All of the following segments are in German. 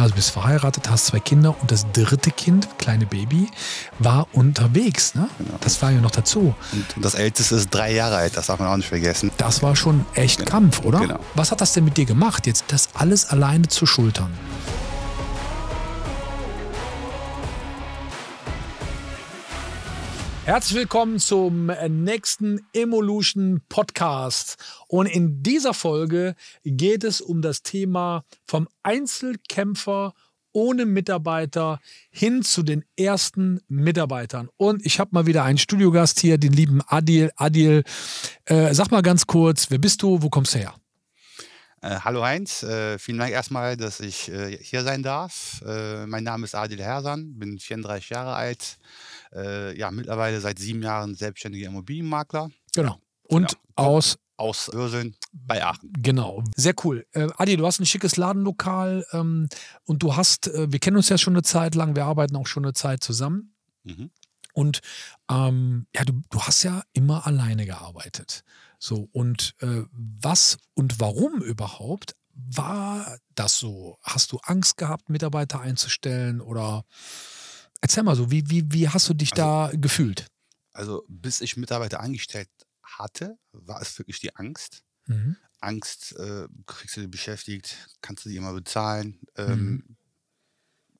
Also bist verheiratet, hast 2 Kinder und das 3. Kind, kleine Baby, war unterwegs. Ne? Genau. Das war ja noch dazu. Und das Älteste ist 3 Jahre alt, das darf man auch nicht vergessen. Das war schon echt genau. Kampf, oder? Genau. Was hat das denn mit dir gemacht, jetzt das alles alleine zu schultern? Herzlich willkommen zum nächsten Evolution Podcast. Und in dieser Folge geht es um das Thema vom Einzelkämpfer ohne Mitarbeiter hin zu den ersten Mitarbeitern. Und ich habe mal wieder einen Studiogast hier, den lieben Adil. Adil, sag mal ganz kurz, wer bist du, wo kommst du her? Hallo Heinz, vielen Dank erstmal, dass ich hier sein darf. Mein Name ist Adil Hersan, bin 34 Jahre alt, ja, mittlerweile seit 7 Jahren selbstständiger Immobilienmakler. Genau. Und genau. Aus Wörselen bei Aachen. Genau. Sehr cool. Adi, du hast ein schickes Ladenlokal und du hast, wir kennen uns ja schon eine Zeit lang, wir arbeiten auch schon eine Zeit zusammen. Mhm. Und ja, du hast ja immer alleine gearbeitet. So, und was und warum überhaupt war das so? Hast du Angst gehabt, Mitarbeiter einzustellen? Oder erzähl mal so, wie hast du dich da gefühlt? Also, bis ich Mitarbeiter eingestellt hatte, war es wirklich die Angst. Mhm. Angst, kriegst du die beschäftigt, kannst du die immer bezahlen.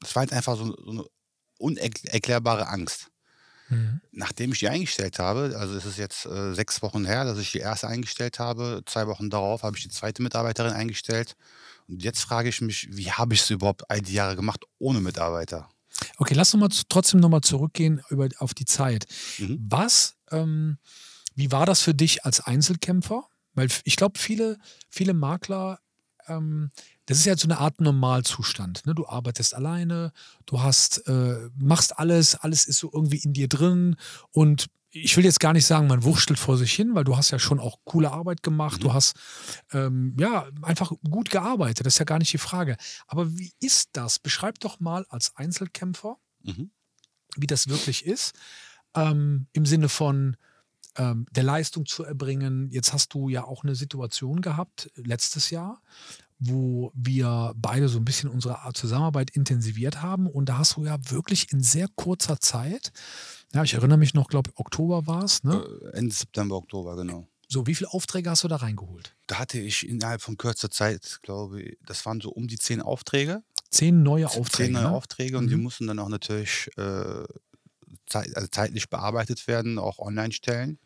Es war halt einfach so eine unerklärbare Angst. Mhm. Nachdem ich die eingestellt habe, also es ist jetzt 6 Wochen her, dass ich die erste eingestellt habe, 2 Wochen darauf habe ich die 2. Mitarbeiterin eingestellt und jetzt frage ich mich, wie habe ich es überhaupt all die Jahre gemacht ohne Mitarbeiter? Okay, lass uns trotzdem nochmal zurückgehen auf die Zeit. Mhm. Wie war das für dich als Einzelkämpfer? Weil ich glaube, viele Makler, das ist ja so eine Art Normalzustand. Ne? Du arbeitest alleine, du hast, machst alles, alles ist so irgendwie in dir drin. Und ich will jetzt gar nicht sagen, man wurschtelt vor sich hin, weil du hast ja schon auch coole Arbeit gemacht. Mhm. Du hast ja einfach gut gearbeitet, das ist ja gar nicht die Frage. Aber wie ist das? Beschreib doch mal als Einzelkämpfer, mhm, wie das wirklich ist, im Sinne von der Leistung zu erbringen. Jetzt hast du ja auch eine Situation gehabt, letztes Jahr, wo wir beide so ein bisschen unsere Zusammenarbeit intensiviert haben. Und da hast du ja wirklich in sehr kurzer Zeit, ja, ich erinnere mich noch, glaube ich, Oktober war es, ne? Ende September, Oktober, genau. So, wie viele Aufträge hast du da reingeholt? Da hatte ich innerhalb von kürzer Zeit, glaube ich, das waren so um die 10 Aufträge. 10 neue Aufträge. 10 neue Aufträge, ne? Und die mussten dann auch natürlich zeitlich bearbeitet werden, auch online stellen.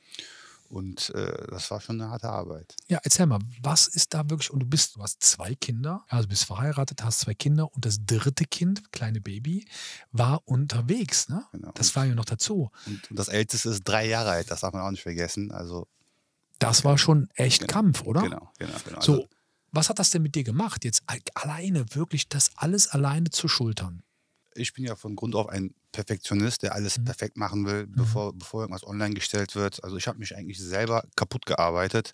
Und das war schon eine harte Arbeit. Ja, erzähl mal, was ist da wirklich, und du hast 2 Kinder, also bist verheiratet, hast 2 Kinder und das 3. Kind, kleine Baby, war unterwegs, ne? Genau. Das war ja noch dazu. Und das Älteste ist 3 Jahre alt, das darf man auch nicht vergessen. Also, das war schon echt genau. Kampf, oder? Genau. So, also, was hat das denn mit dir gemacht, jetzt alleine, wirklich das alles alleine zu schultern? Ich bin ja von Grund auf ein Perfektionist, der alles perfekt machen will, bevor irgendwas online gestellt wird. Also ich habe mich eigentlich selber kaputt gearbeitet,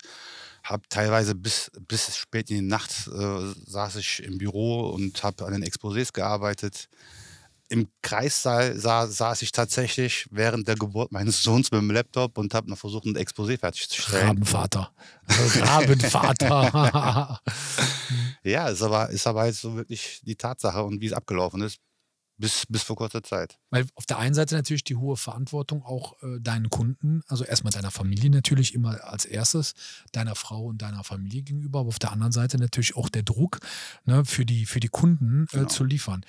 habe teilweise bis spät in die Nacht saß ich im Büro und habe an den Exposés gearbeitet. Im Kreissaal saß ich tatsächlich während der Geburt meines Sohns mit dem Laptop und habe noch versucht, ein Exposé fertigzustellen. Rabenvater. Ja, ist aber jetzt so wirklich die Tatsache und wie es abgelaufen ist. Bis vor kurzer Zeit. Weil auf der einen Seite natürlich die hohe Verantwortung auch deinen Kunden, also erstmal deiner Familie natürlich immer als erstes, deiner Frau und deiner Familie gegenüber, aber auf der anderen Seite natürlich auch der Druck, ne, für die Kunden genau, zu liefern.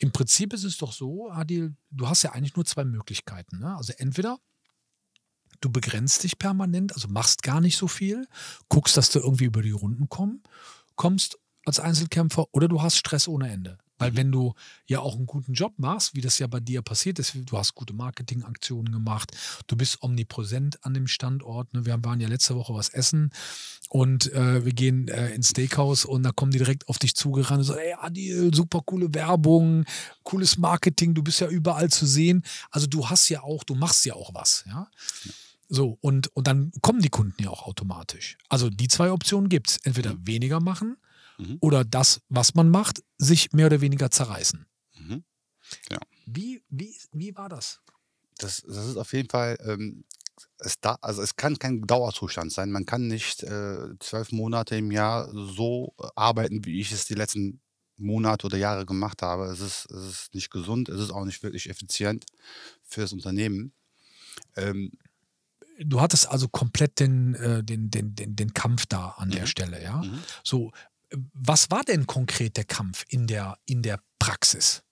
Im Prinzip ist es doch so, Adil, du hast ja eigentlich nur 2 Möglichkeiten. Ne? Also entweder du begrenzt dich permanent, also machst gar nicht so viel, guckst, dass du irgendwie über die Runden kommst als Einzelkämpfer, oder du hast Stress ohne Ende. Weil wenn du ja auch einen guten Job machst, wie das ja bei dir passiert ist, du hast gute Marketingaktionen gemacht, du bist omnipräsent an dem Standort. Ne? Wir waren ja letzte Woche was essen und wir gehen ins Steakhouse und da kommen die direkt auf dich zugerannt und sagen, ey Adil, super coole Werbung, cooles Marketing, du bist ja überall zu sehen. Also du machst ja auch was. Ja? So, und dann kommen die Kunden ja auch automatisch. Also die 2 Optionen gibt es. Entweder weniger machen, oder das, was man macht, sich mehr oder weniger zerreißen. Mhm. Ja. Wie war das? Das ist auf jeden Fall, es kann kein Dauerzustand sein. Man kann nicht 12 Monate im Jahr so arbeiten, wie ich es die letzten Monate oder Jahre gemacht habe. Es ist nicht gesund, es ist auch nicht wirklich effizient für das Unternehmen. Du hattest also komplett den Kampf da an der Stelle, ja? So, was war denn konkret der Kampf in der Praxis?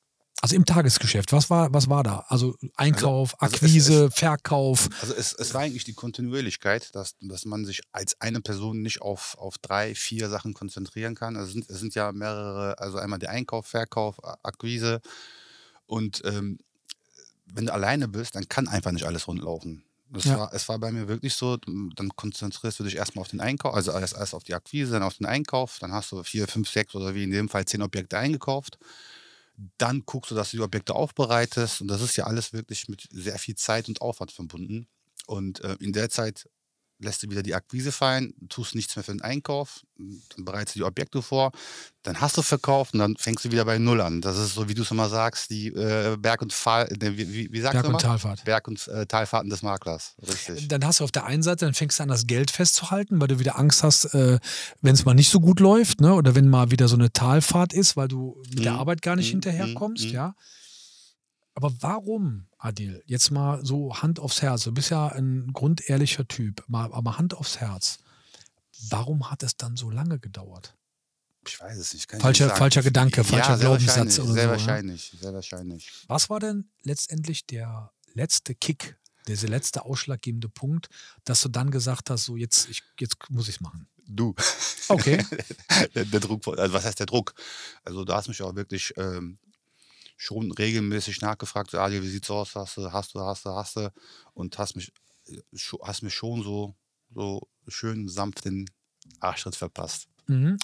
Also im Tagesgeschäft, was war da? Also Einkauf, Akquise, Verkauf? Also es war eigentlich die Kontinuierlichkeit, dass man sich als eine Person nicht auf 3, 4 Sachen konzentrieren kann. Also es sind ja mehrere, also einmal der Einkauf, Verkauf, Akquise. Und wenn du alleine bist, dann kann einfach nicht alles rundlaufen. Es war bei mir wirklich so, dann konzentrierst du dich erstmal auf den Einkauf, also erst auf die Akquise, dann auf den Einkauf, dann hast du 4, 5, 6 oder wie in dem Fall 10 Objekte eingekauft. Dann guckst du, dass du die Objekte aufbereitest, und das ist ja alles wirklich mit sehr viel Zeit und Aufwand verbunden. Und in der Zeit lässt du wieder die Akquise fallen, tust nichts mehr für den Einkauf, dann bereitest du die Objekte vor, dann hast du verkauft und dann fängst du wieder bei Null an. Das ist so, wie du es immer sagst, die Berg- und Talfahrten des Maklers. Richtig. Dann hast du auf der einen Seite, dann fängst du an, das Geld festzuhalten, weil du wieder Angst hast, wenn es mal nicht so gut läuft, ne? Oder wenn mal wieder so eine Talfahrt ist, weil du mit der Arbeit gar nicht hinterherkommst. Ja? Aber warum, Adil, jetzt mal so Hand aufs Herz, du bist ja ein grundehrlicher Typ, aber Hand aufs Herz, warum hat es dann so lange gedauert? Ich weiß es nicht. Falscher Gedanke, falscher Glaubenssatz oder so. Sehr wahrscheinlich. Was war denn letztendlich der letzte Kick, dieser letzte ausschlaggebende Punkt, dass du dann gesagt hast, so jetzt muss ich es machen? Du. Okay. der Druck, also was heißt der Druck? Also du hast mich auch wirklich... schon regelmäßig nachgefragt, so, Adil, wie sieht's aus, hast du, und hast mich schon so schön sanft den Arschtritt verpasst.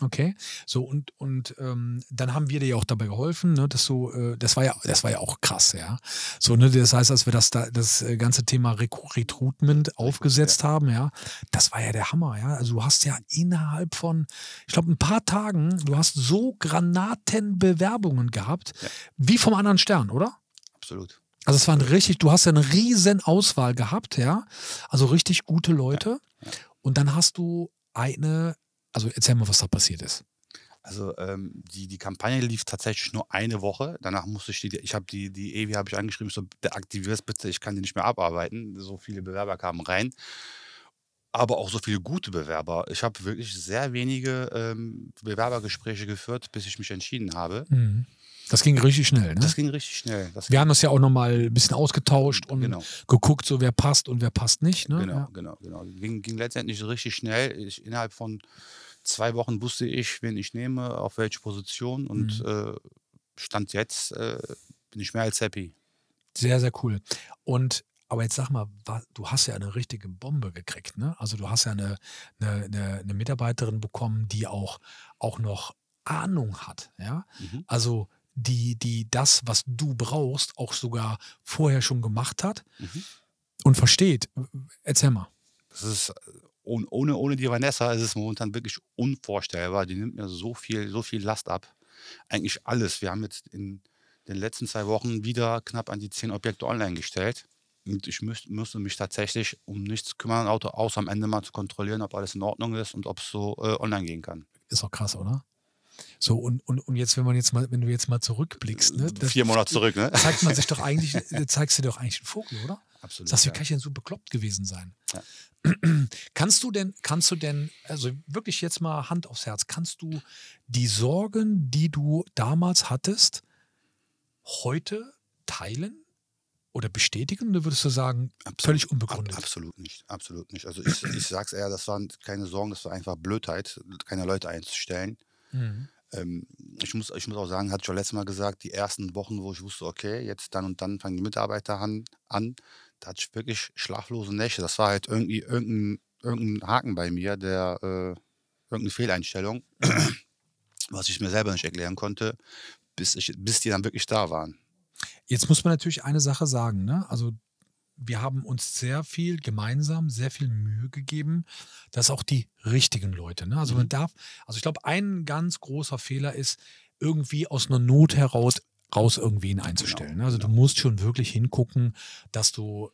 Okay, so und dann haben wir dir ja auch dabei geholfen, ne, dass du, das war ja auch krass, ja. So, ne, das heißt, als wir das ganze Thema Recruitment aufgesetzt haben, ja, das war ja der Hammer, ja. Also du hast ja innerhalb von, ich glaube, ein paar Tagen, du hast so Granatenbewerbungen gehabt, wie vom anderen Stern, oder? Absolut. Also es waren richtig, du hast ja eine riesen Auswahl gehabt, ja. Also richtig gute Leute. Ja. Und dann hast du also erzähl mal, was da passiert ist. Also die Kampagne lief tatsächlich nur eine Woche. Danach musste ich die Evi habe ich angeschrieben, so, aktivier es bitte, ich kann die nicht mehr abarbeiten. So viele Bewerber kamen rein, aber auch so viele gute Bewerber. Ich habe wirklich sehr wenige Bewerbergespräche geführt, bis ich mich entschieden habe. Das ging richtig schnell, ne? Das ging richtig schnell. Wir haben das ja auch nochmal ein bisschen ausgetauscht und geguckt, so wer passt und wer passt nicht, ne? Genau. Ging letztendlich richtig schnell. Innerhalb von 2 Wochen wusste ich, wen ich nehme, auf welche Position, und Stand jetzt bin ich mehr als happy. Sehr, sehr cool. Aber jetzt sag mal, du hast ja eine richtige Bombe gekriegt, ne? Also du hast ja eine Mitarbeiterin bekommen, die auch noch Ahnung hat, ja? Also die das, was du brauchst, auch sogar vorher schon gemacht hat und versteht. Erzähl mal. Das ist... Ohne die Vanessa ist es momentan wirklich unvorstellbar. Die nimmt mir so viel Last ab. Eigentlich alles. Wir haben jetzt in den letzten 2 Wochen wieder knapp an die 10 Objekte online gestellt. Und ich müsste mich tatsächlich um nichts kümmern, außer am Ende mal zu kontrollieren, ob alles in Ordnung ist und ob es so online gehen kann. Ist doch krass, oder? So, und jetzt, wenn du jetzt mal zurückblickst, ne? 4 Monate zurück, ne? Zeigst du dir doch eigentlich einen Vogel, oder? Absolut. Sagst du, wie kann ich denn so bekloppt gewesen sein? Ja. Kannst du denn, also wirklich jetzt mal Hand aufs Herz, kannst du die Sorgen, die du damals hattest, heute teilen oder bestätigen? Oder würdest du sagen, völlig unbegründet? Absolut nicht. Also ich sag's eher, das waren keine Sorgen, das war einfach Blödheit, keine Leute einzustellen. Ich muss auch sagen, hatte ich schon letztes Mal gesagt, die ersten Wochen, wo ich wusste, okay, jetzt dann und dann fangen die Mitarbeiter an, da hatte ich wirklich schlaflose Nächte. Das war halt irgendwie irgendein Haken bei mir, irgendeine Fehleinstellung, was ich mir selber nicht erklären konnte, bis die dann wirklich da waren. Jetzt muss man natürlich eine Sache sagen, ne? Also wir haben uns sehr viel Mühe gegeben, dass auch die richtigen Leute, ne? Also man darf, also ich glaube, ein ganz großer Fehler ist, irgendwie aus einer Not heraus raus irgendwen einzustellen. Genau, also du musst schon wirklich hingucken, dass du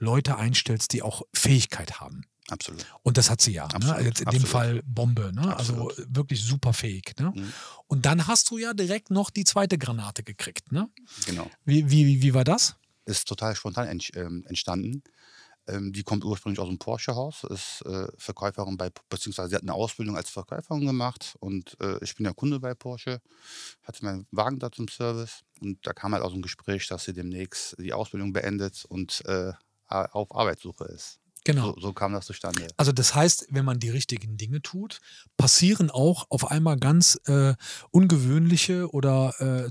Leute einstellst, die auch Fähigkeit haben. Absolut. Und das hat sie ja. Absolut, ne? Jetzt in dem Fall Bombe. Ne? Also wirklich super fähig. Ne? Mhm. Und dann hast du ja direkt noch die zweite Granate gekriegt. Ne? Genau. Wie war das? Ist total spontan entstanden. Die kommt ursprünglich aus dem Porsche-Haus, ist Verkäuferin beziehungsweise sie hat eine Ausbildung als Verkäuferin gemacht und ich bin ja Kunde bei Porsche, hatte meinen Wagen da zum Service und da kam halt aus dem Gespräch, dass sie demnächst die Ausbildung beendet und auf Arbeitssuche ist. Genau. So kam das zustande. Also das heißt, wenn man die richtigen Dinge tut, passieren auch auf einmal ganz ungewöhnliche oder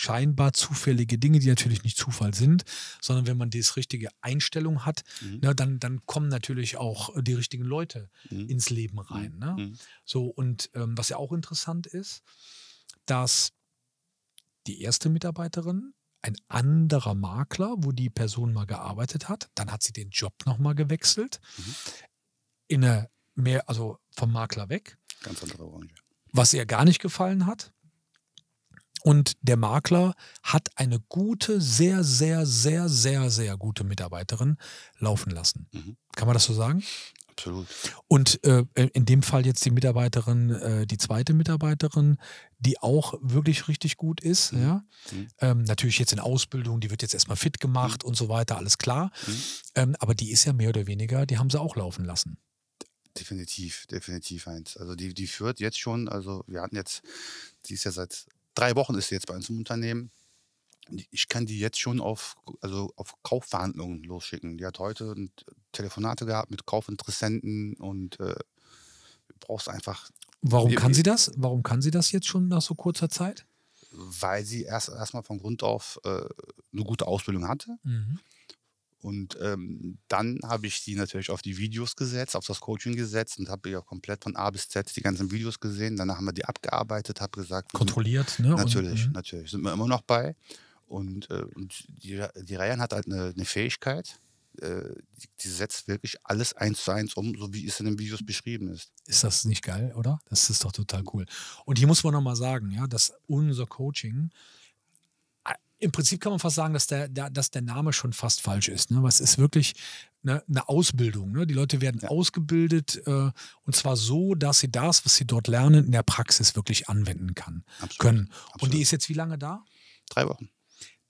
scheinbar zufällige Dinge, die natürlich nicht Zufall sind, sondern wenn man die richtige Einstellung hat, ne, dann kommen natürlich auch die richtigen Leute ins Leben rein. Ne? So, und was ja auch interessant ist, dass die erste Mitarbeiterin ein anderer Makler, wo die Person mal gearbeitet hat, dann hat sie den Job nochmal gewechselt, also vom Makler weg. Ganz andere Branche. Was ihr gar nicht gefallen hat. Und der Makler hat eine gute, sehr, sehr, sehr, sehr, sehr gute Mitarbeiterin laufen lassen. Kann man das so sagen? Absolut. Und in dem Fall jetzt die Mitarbeiterin, die zweite Mitarbeiterin, die auch wirklich richtig gut ist. Ja? Natürlich jetzt in Ausbildung, die wird jetzt erstmal fit gemacht und so weiter, alles klar. Aber die ist ja mehr oder weniger, die haben sie auch laufen lassen. Definitiv, definitiv, Heinz. Also die führt jetzt schon, also wir hatten jetzt, die ist ja seit 3 Wochen ist sie jetzt bei uns im Unternehmen. Ich kann die jetzt schon auf Kaufverhandlungen losschicken. Die hat heute Telefonate gehabt mit Kaufinteressenten und du brauchst einfach... Warum kann sie das? Warum kann sie das jetzt schon nach so kurzer Zeit? Weil sie erstmal von Grund auf eine gute Ausbildung hatte. Und dann habe ich die natürlich auf die Videos gesetzt, auf das Coaching gesetzt und habe ja komplett von A bis Z die ganzen Videos gesehen. Danach haben wir die abgearbeitet, habe gesagt... Kontrolliert, ne? Natürlich, und, natürlich. Sind wir immer noch bei. Und die Ryan hat halt eine Fähigkeit, die setzt wirklich alles 1:1 um, so wie es in den Videos beschrieben ist. Ist das nicht geil, oder? Das ist doch total cool. Und hier muss man nochmal sagen, ja, dass unser Coaching... Im Prinzip kann man fast sagen, dass der Name schon fast falsch ist. Ne? Was ist wirklich eine Ausbildung? Ne? Die Leute werden ausgebildet und zwar so, dass sie das, was sie dort lernen, in der Praxis wirklich anwenden können. Absolut. Und die ist jetzt wie lange da? 3 Wochen.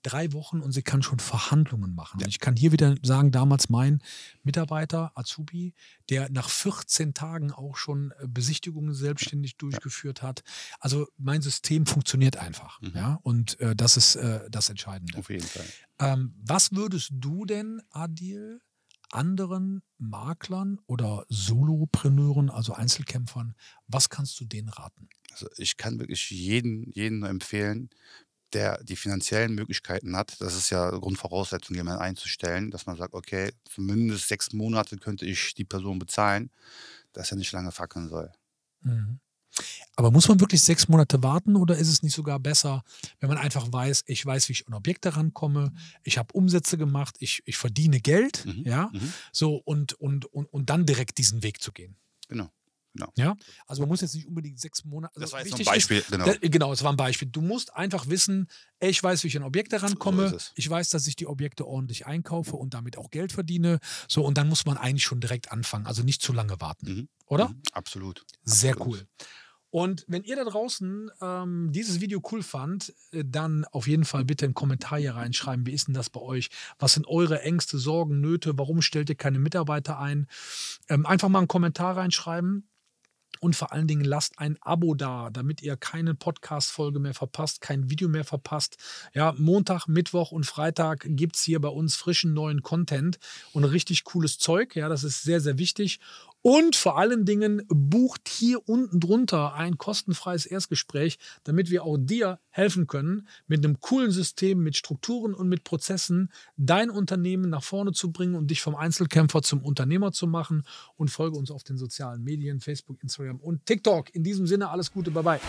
3 Wochen und sie kann schon Verhandlungen machen. Ja. Und ich kann hier wieder sagen, damals mein Mitarbeiter, Azubi, der nach 14 Tagen auch schon Besichtigungen selbstständig durchgeführt hat. Also mein System funktioniert einfach. Ja? Und das ist das Entscheidende. Auf jeden Fall. Was würdest du denn, Adil, anderen Maklern oder Solopreneuren, also Einzelkämpfern, was kannst du denen raten? Also ich kann wirklich jeden empfehlen, der die finanziellen Möglichkeiten hat, das ist ja Grundvoraussetzung, jemanden einzustellen, dass man sagt, okay, zumindest 6 Monate könnte ich die Person bezahlen, dass er nicht lange fackeln soll. Aber muss man wirklich 6 Monate warten oder ist es nicht sogar besser, wenn man einfach weiß, ich weiß, wie ich an Objekte rankomme, ich habe Umsätze gemacht, ich verdiene Geld, ja, so und dann direkt diesen Weg zu gehen. Genau. Genau. Ja, also man muss jetzt nicht unbedingt 6 Monate. Also das war jetzt ein Beispiel. Genau, es war ein Beispiel. Du musst einfach wissen, ich weiß, wie ich an Objekte rankomme. So ich weiß, dass ich die Objekte ordentlich einkaufe und damit auch Geld verdiene. So, und dann muss man eigentlich schon direkt anfangen. Also nicht zu lange warten. Oder? Absolut. Sehr cool. Und wenn ihr da draußen dieses Video cool fandt, dann auf jeden Fall bitte einen Kommentar hier reinschreiben. Wie ist denn das bei euch? Was sind eure Ängste, Sorgen, Nöte? Warum stellt ihr keine Mitarbeiter ein? Einfach mal einen Kommentar reinschreiben. Und vor allen Dingen lasst ein Abo da, damit ihr keine Podcast-Folge mehr verpasst, kein Video mehr verpasst. Ja, Montag, Mittwoch und Freitag gibt es hier bei uns frischen neuen Content und richtig cooles Zeug. Ja, das ist sehr, sehr wichtig. Und vor allen Dingen bucht hier unten drunter ein kostenfreies Erstgespräch, damit wir auch dir helfen können, mit einem coolen System, mit Strukturen und mit Prozessen dein Unternehmen nach vorne zu bringen und dich vom Einzelkämpfer zum Unternehmer zu machen. Und folge uns auf den sozialen Medien, Facebook, Instagram und TikTok. In diesem Sinne alles Gute, bye bye.